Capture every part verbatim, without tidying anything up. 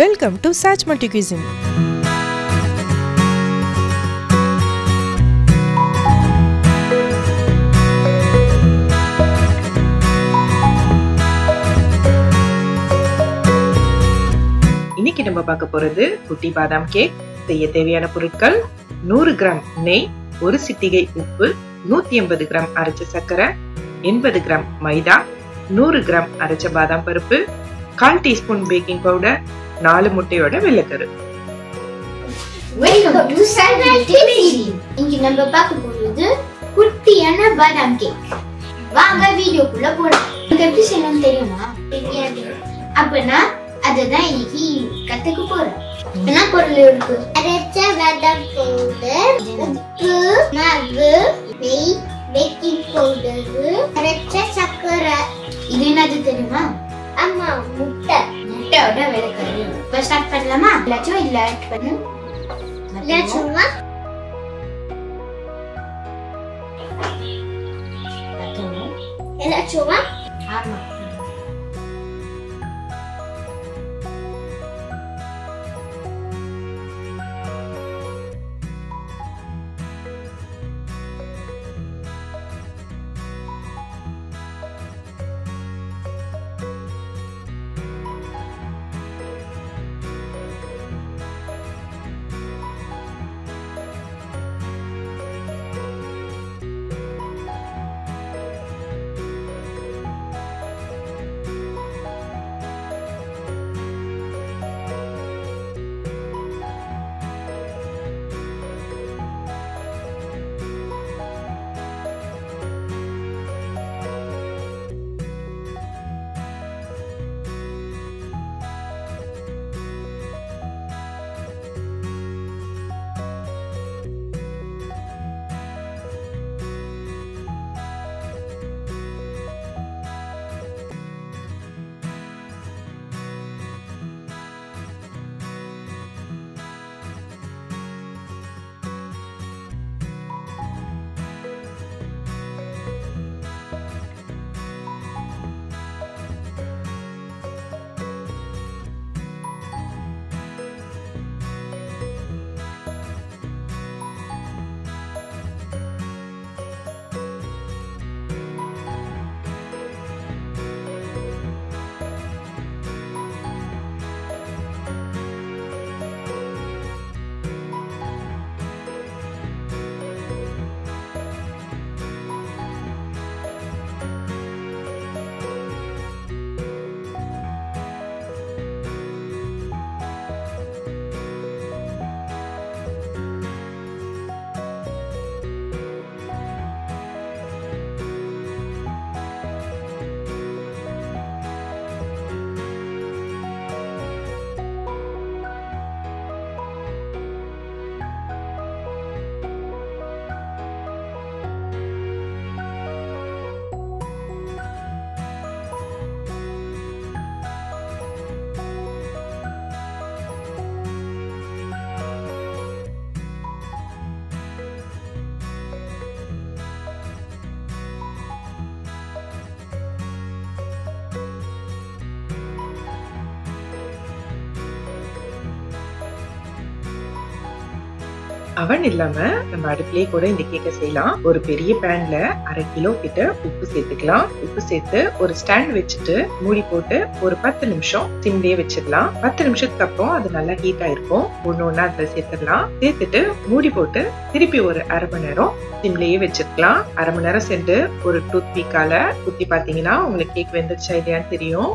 Welcome to Saj Multicuisine. இன்னைக்கு நம்ம பார்க்க போறது குட்டி பாதாம் கேக். செய்ய தேவையான பொருட்கள் நூறு கிராம் நெய், ஒரு சிட்டிகை உப்பு, நூத்தி எண்பது கிராம் அரைச்ச சர்க்கரை, எண்பது கிராம் மைதா, நூறு கிராம் அரைச்ச பாதாம் பருப்பு, கால் டீஸ்பூன் பேக்கிங் பவுடர், நாலு முட்டையோட வெள்ளக்கரு. Welcome to சஜ் மல்டிகுய்சின். இங்க நம்ம பார்க்க போறது குட்டியான பாதாம் கேக். வாங்க வீடியோக்குள்ள போலாம். உங்களுக்கு எப்படி செய்யணும் தெரியுமா? அப்பனா அதுதான் இன்னைக்கு கத்துக்க போறோம். என்ன பொருள் இருக்கு? அரைச்ச பாதாம் பவுடர், உப்பு, மாவு, நெய், பேக்கிங் பவுடர், அரைச்ச சர்க்கரை. இது என்னது தெரியுமா? அம்மா முட்டை. முட்டையோட வெள்ளக்கரு. இப்ப ஸ்டார்ட் பண்ணலாமா? லட்சம் இல்ல ஆட் பண்ணு. லட்சமா லட்சமா ஆமா. அவன் இல்லாம நம்ம அடுப்பிலேயே கூட இந்த கேக்க செய்யலாம். ஒரு பெரிய பேன்ல அரை கிலோ கிட்ட உப்பு சேர்த்துக்கலாம். உப்பு சேர்த்து ஒரு ஸ்டாண்ட் வச்சுட்டு மூடி போட்டு ஒரு பத்து நிமிஷம் சிம்லயே வச்சிடலாம். பத்து நிமிஷத்துக்கு அப்புறம் அது நல்லா ஹீட் ஆயிருக்கும். ஒன்னு ஒன்னா அதுல சேர்த்துடலாம். சேர்த்துட்டு மூடி போட்டு திருப்பி ஒரு அரை மணி நேரம் சிம்லயே வச்சிருக்கலாம். அரை மணி நேரம் சென்று ஒரு டூத் பீக்கால குத்தி பாத்தீங்கன்னா உங்களுக்கு கேக் வெந்துருச்சா இல்லையான்னு தெரியும்.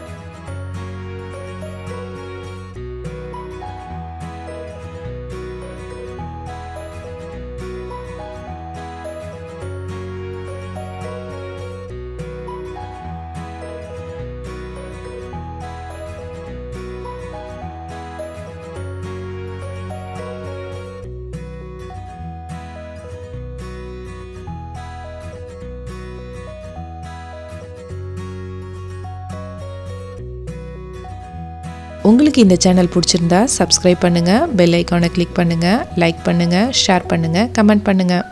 உங்களுக்கு இந்த சேனல் பிடிச்சிருந்தா subscribe பண்ணுங்க, bell icon-ஐ click பண்ணுங்க, like பண்ணுங்க, share பண்ணுங்க, comment பண்ணுங்க.